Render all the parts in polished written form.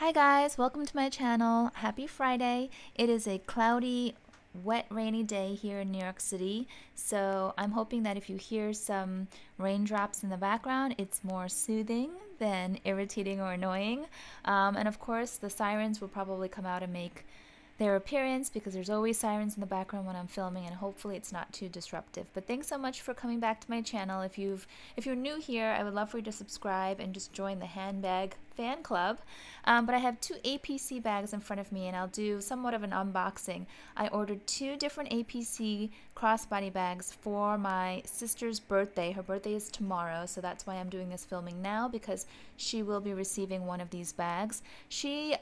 Hi guys, welcome to my channel. Happy Friday. It is a cloudy, wet, rainy day here in New York City, so I'm hoping that if you hear some raindrops in the background, it's more soothing than irritating or annoying. And of course the sirens will probably come out and make their appearance because there's always sirens in the background when I'm filming, and hopefully it's not too disruptive. But thanks so much for coming back to my channel. If you're new here, I would love for you to subscribe and just join the handbag fan club. But I have two APC bags in front of me, and I'll do somewhat of an unboxing. I ordered two different APC crossbody bags for my sister's birthday. Her birthday is tomorrow, so that's why I'm doing this filming now, because she will be receiving one of these bags. She's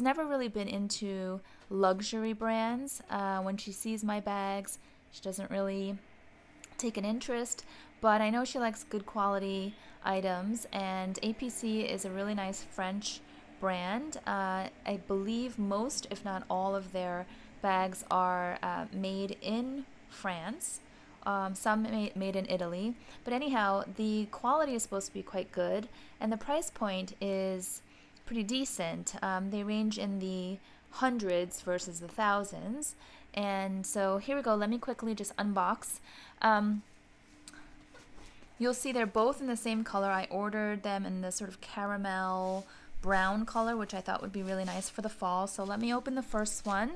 never really been into luxury brands. When she sees my bags, she doesn't really take an interest, but I know she likes good quality items, and APC is a really nice French brand. I believe most, if not all, of their bags are made in France. Some made in Italy. But anyhow, the quality is supposed to be quite good, and the price point is pretty decent. They range in the hundreds versus the thousands. And so here we go. Let me quickly just unbox. You'll see they're both in the same color. I ordered them in this sort of caramel brown color, which I thought would be really nice for the fall. So let me open the first one.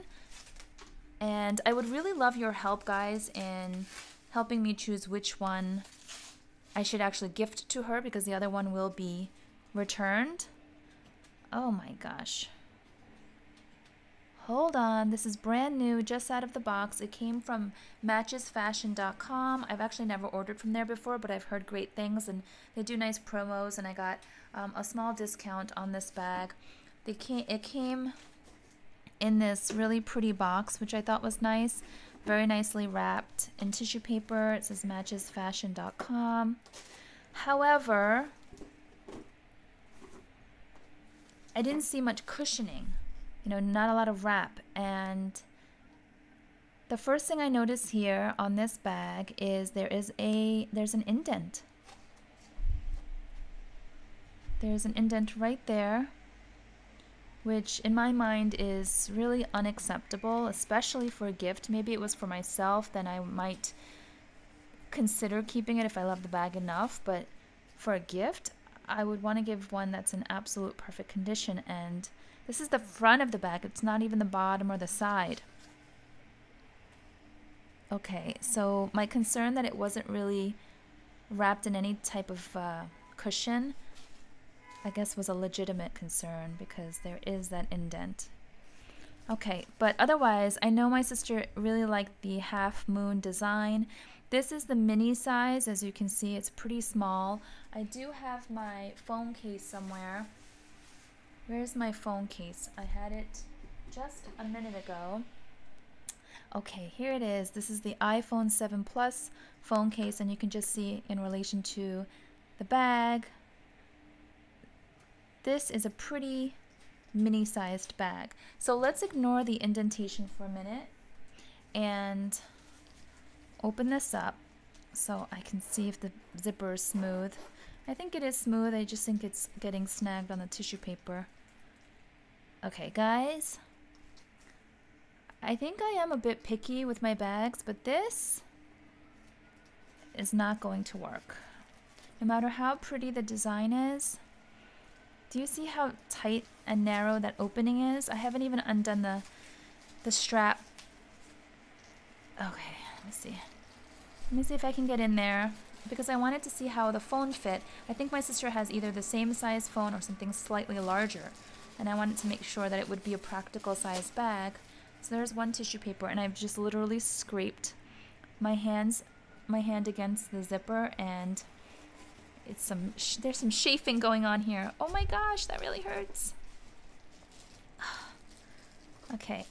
And I would really love your help, guys, in helping me choose which one I should actually gift to her, because the other one will be returned. Oh my gosh. Hold on, this is brand new, just out of the box. It came from MatchesFashion.com. I've actually never ordered from there before, but I've heard great things, and they do nice promos, and I got a small discount on this bag. It came in this really pretty box, which I thought was nice. Very nicely wrapped in tissue paper. It says MatchesFashion.com. However, I didn't see much cushioning, you know, not a lot of wrap. And the first thing I notice here on this bag is there's an indent. There's an indent right there, which in my mind is really unacceptable, especially for a gift. Maybe it was for myself, then I might consider keeping it if I love the bag enough, but for a gift, I would want to give one that's in absolute perfect condition. And this is the front of the bag. It's not even the bottom or the side. Okay, so my concern that it wasn't really wrapped in any type of cushion, I guess, was a legitimate concern, because there is that indent. Okay, but otherwise, I know my sister really liked the half moon design. This is the mini size. As you can see, it's pretty small. I do have my phone case somewhere. Where's my phone case? I had it just a minute ago. Okay, here it is. This is the iPhone 7 Plus phone case, and you can just see in relation to the bag. This is a pretty mini-sized bag. So let's ignore the indentation for a minute and open this up so I can see if the zipper is smooth. I think it is smooth. I just think it's getting snagged on the tissue paper. Okay, guys, I think I am a bit picky with my bags, but this is not going to work. No matter how pretty the design is. Do you see how tight and narrow that opening is? I haven't even undone the strap. Okay. Let me see if I can get in there, because I wanted to see how the phone fit. I think my sister has either the same size phone or something slightly larger, and I wanted to make sure that it would be a practical size bag. So there's one tissue paper, and I've just literally scraped my hand against the zipper, and it's there's some chafing going on here. Oh my gosh, that really hurts. Okay.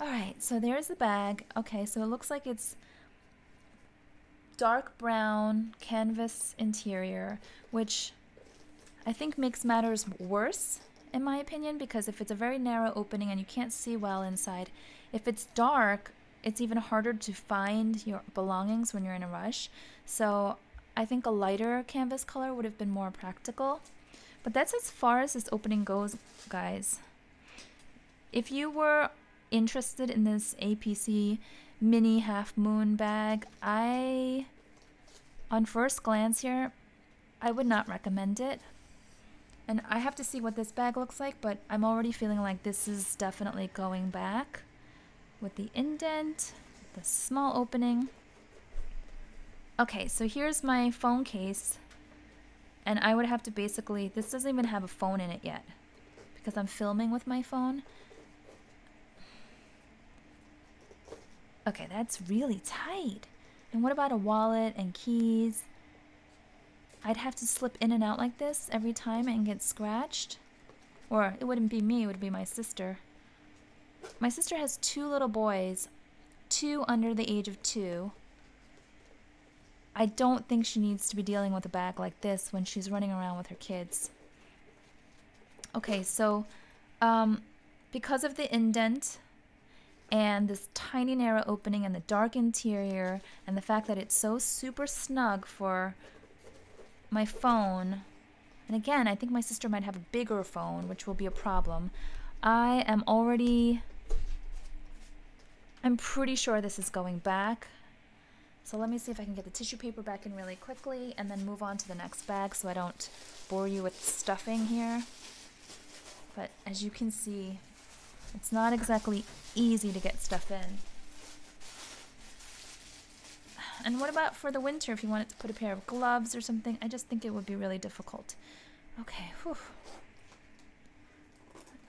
Alright, so there's the bag. Okay, so it looks like it's dark brown canvas interior, which I think makes matters worse, in my opinion, because if it's a very narrow opening and you can't see well inside, if it's dark, it's even harder to find your belongings when you're in a rush. So I think a lighter canvas color would have been more practical. But that's as far as this opening goes, guys. If you were interested in this APC mini half moon bag, on first glance here, I would not recommend it. And I have to see what this bag looks like, but I'm already feeling like this is definitely going back with the indent, the small opening. Okay, so here's my phone case, and I would have to basically, this doesn't even have a phone in it yet because I'm filming with my phone. Okay, that's really tight. And what about a wallet and keys? I'd have to slip in and out like this every time and get scratched. Or it wouldn't be me, it would be my sister. My sister has two little boys, two under the age of 2. I don't think she needs to be dealing with a bag like this when she's running around with her kids. Okay, so because of the indent and this tiny narrow opening and the dark interior and the fact that it's so super snug for my phone, and again, I think my sister might have a bigger phone, which will be a problem. I'm pretty sure this is going back. So let me see if I can get the tissue paper back in really quickly and then move on to the next bag so I don't bore you with stuffing here. But as you can see, it's not exactly easy to get stuff in. And what about for the winter if you wanted to put a pair of gloves or something? I just think it would be really difficult. Okay, whew.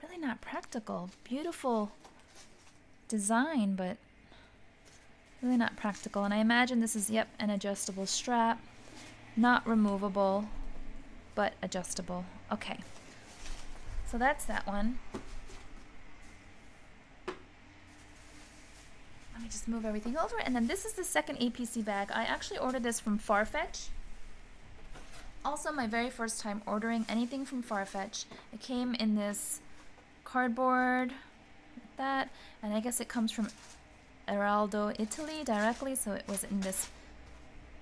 Really not practical. Beautiful design, but really not practical. And I imagine this is, yep, an adjustable strap. Not removable, but adjustable. Okay, so that's that one. Let me just move everything over. And then this is the second APC bag. I actually ordered this from Farfetch. Also my very first time ordering anything from Farfetch. It came in this cardboard like that, and I guess it comes from Eraldo, Italy directly, so it was in this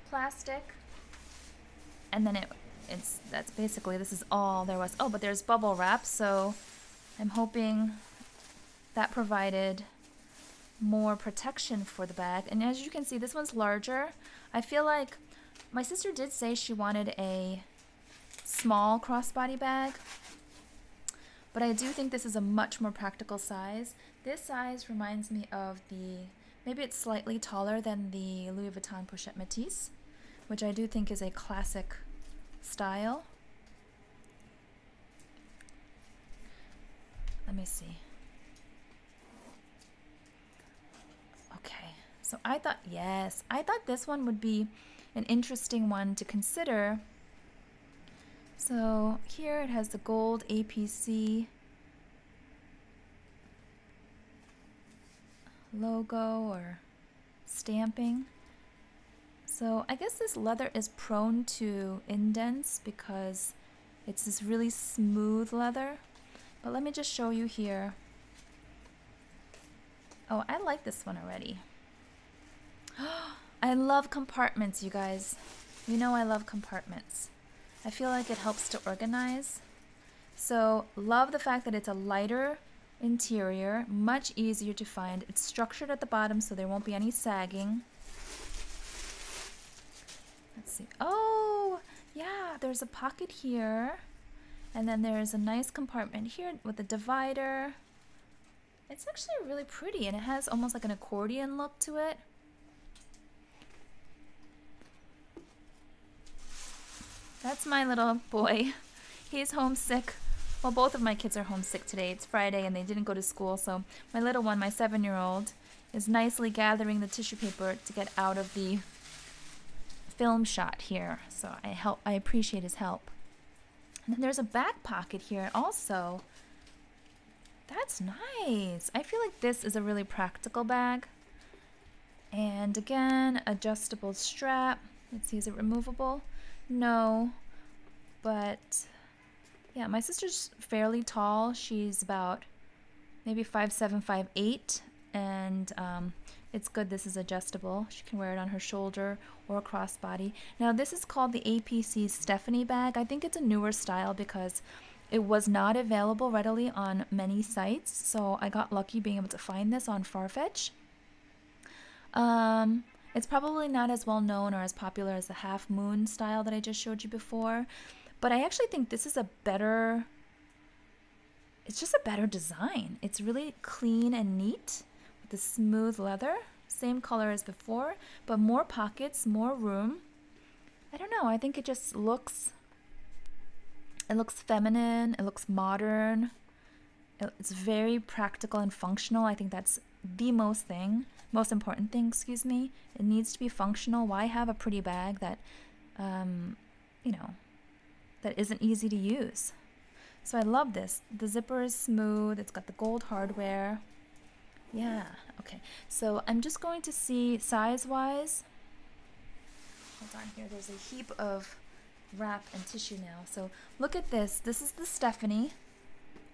plastic. And then that's basically, this is all there was. Oh, but there's bubble wrap, so I'm hoping that provided more protection for the bag. And as you can see, this one's larger. I feel like my sister did say she wanted a small crossbody bag, but I do think this is a much more practical size. This size reminds me of the, maybe it's slightly taller than the Louis Vuitton Pochette Métis, which I do think is a classic style. Let me see. Okay, so I thought this one would be an interesting one to consider. So here it has the gold APC logo or stamping. So I guess this leather is prone to indents because it's this really smooth leather. But let me just show you here. Oh, I like this one already. I love compartments, you guys. You know I love compartments. I feel like it helps to organize. So, love the fact that it's a lighter interior, much easier to find. It's structured at the bottom so there won't be any sagging. Let's see. Oh, yeah, there's a pocket here. And then there's a nice compartment here with a divider. It's actually really pretty, and it has almost like an accordion look to it. That's my little boy. He's homesick. Well, both of my kids are homesick today. It's Friday and they didn't go to school, so my little one, my 7-year-old, is nicely gathering the tissue paper to get out of the film shot here. So I appreciate his help. And then there's a back pocket here also. That's nice. I feel like this is a really practical bag. And again, adjustable strap. Let's see, is it removable? No, but yeah, my sister's fairly tall. She's about maybe 5'7", 5'8", and It's good this is adjustable. She can wear it on her shoulder or a crossbody. Now this is called the APC Stephanie bag. I think it's a newer style because it was not available readily on many sites, so I got lucky being able to find this on Farfetch. It's probably not as well known or as popular as the half moon style that I just showed you before, but I actually think this is a better, it's just a better design. It's really clean and neat with the smooth leather, same color as before, but more pockets, more room. I don't know, I think it just looks, it looks feminine, it looks modern, it's very practical and functional. I think that's the most important thing, excuse me. It needs to be functional. Why have a pretty bag that, you know, that isn't easy to use? So I love this. The zipper is smooth, it's got the gold hardware. Yeah, okay. So I'm just going to see size-wise. Hold on here, there's a heap of wrap and tissue now. So look at this. This is the Stephanie,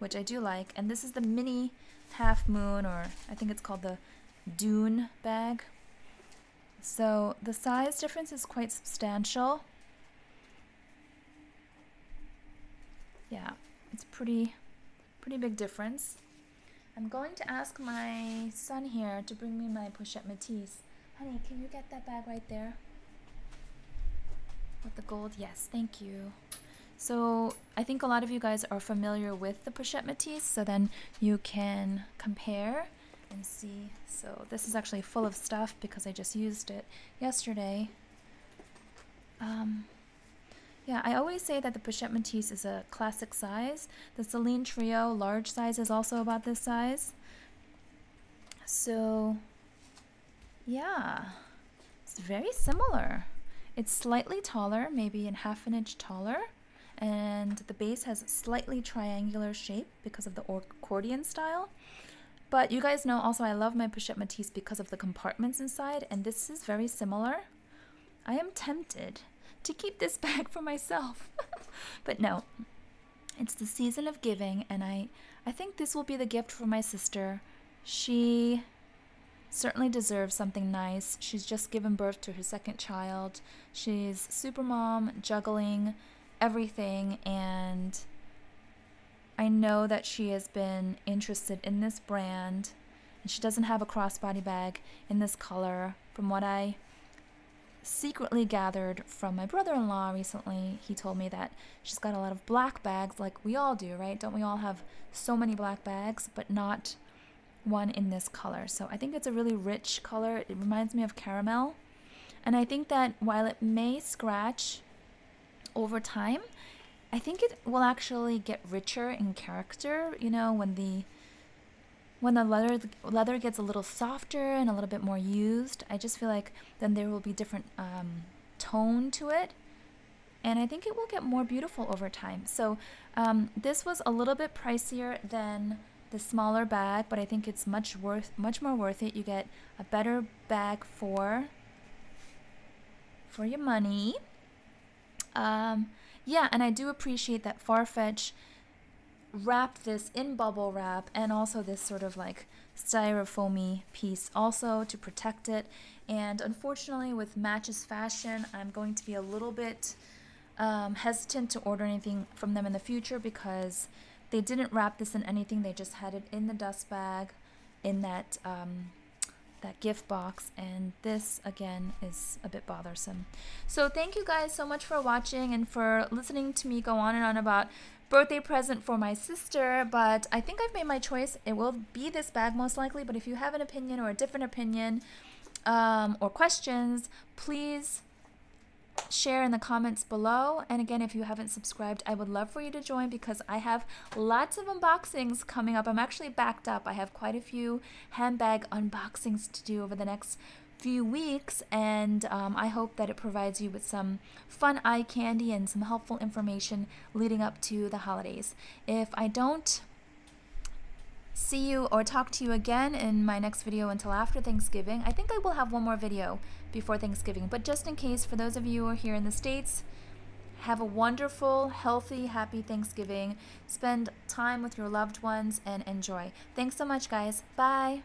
which I do like, and this is the mini half moon, or I think it's called the Dune bag. So the size difference is quite substantial. Yeah, it's pretty big difference. I'm going to ask my son here to bring me my Pochette Métis. Honey, can you get that bag right there? With the gold, yes, thank you. So I think a lot of you guys are familiar with the Pochette Métis, so then you can compare and see. So this is actually full of stuff because I just used it yesterday. Yeah, I always say that the Pochette Métis is a classic size. The Celine Trio large size is also about this size. So yeah, it's very similar. It's slightly taller, maybe in ½ inch taller, and the base has a slightly triangular shape because of the accordion style. But you guys know also I love my Pochette Métis because of the compartments inside, and this is very similar. I am tempted to keep this bag for myself, but no, it's the season of giving, and I think this will be the gift for my sister. She certainly deserves something nice. She's just given birth to her second child. She's super mom, juggling everything, and I know that she has been interested in this brand, and she doesn't have a crossbody bag in this color. From what I secretly gathered from my brother-in-law recently, he told me that she's got a lot of black bags, like we all do, right? Don't we all have so many black bags, but not one in this color. So I think it's a really rich color. It reminds me of caramel, and I think that while it may scratch over time, I think it will actually get richer in character, you know, when the leather gets a little softer and a little bit more used. I just feel like then there will be different tone to it, and I think it will get more beautiful over time. So this was a little bit pricier than the smaller bag, but I think it's much more worth it. You get a better bag for your money. Yeah, and I do appreciate that Farfetch wrapped this in bubble wrap, and also this sort of like styrofoamy piece also to protect it. And unfortunately with Matches Fashion, I'm going to be a little bit hesitant to order anything from them in the future, because they didn't wrap this in anything. They just had it in the dust bag in that that gift box, and this again is a bit bothersome. So thank you guys so much for watching and for listening to me go on and on about birthday present for my sister, but I think I've made my choice. It will be this bag most likely, but if you have an opinion or a different opinion or questions, please share in the comments below. And again, if you haven't subscribed, I would love for you to join, because I have lots of unboxings coming up. I'm actually backed up. I have quite a few handbag unboxings to do over the next few weeks, and I hope that it provides you with some fun eye candy and some helpful information leading up to the holidays. If I don't see you or talk to you again in my next video until after Thanksgiving, I think I will have one more video before Thanksgiving, but just in case, for those of you who are here in the States, have a wonderful, healthy, happy Thanksgiving. Spend time with your loved ones and enjoy. Thanks so much, guys. Bye.